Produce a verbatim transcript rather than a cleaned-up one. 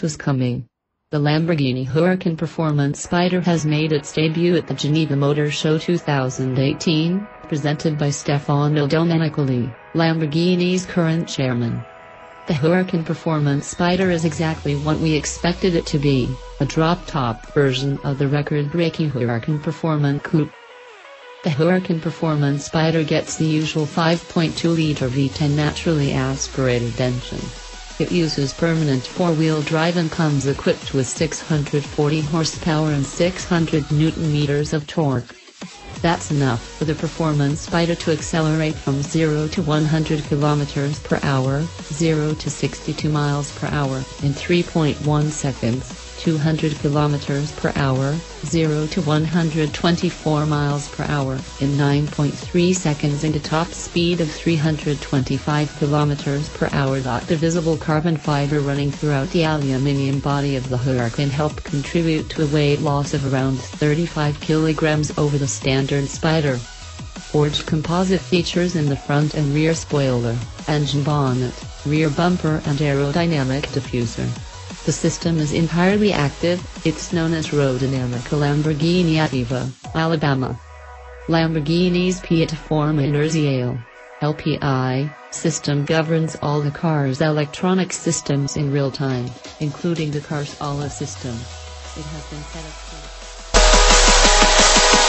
this was coming. The Lamborghini Huracán Performance Spider has made its debut at the Geneva Motor Show two thousand eighteen, presented by Stefano Domenicali, Lamborghini's current chairman. The Huracán Performance Spider is exactly what we expected it to be, a drop-top version of the record-breaking Huracán Performance Coupe. The Huracán Performance Spider gets the usual five point two liter V ten naturally aspirated engine. It uses permanent four-wheel drive and comes equipped with six hundred forty horsepower and six hundred newton-meters of torque. That's enough for the Performance Spider to accelerate from zero to one hundred kilometers per hour, zero to sixty-two miles per hour, in three point one seconds, two hundred kilometers per hour, zero to one hundred twenty-four miles per hour, in nine point three seconds, and a top speed of three hundred twenty-five kilometers per hour. The visible carbon fiber running throughout the aluminium body of the Huracán helped contribute to a weight loss of around thirty-five kilograms over the standard Spider. Forged composite features in the front and rear spoiler, engine bonnet, rear bumper and aerodynamic diffuser. The system is entirely active. It's known as Aerodinamica Lamborghini Attiva, Alabama. Lamborghini's Piattaforma Inerziale L P I system governs all the car's electronic systems in real time, including the car's A L A system. It has been set up to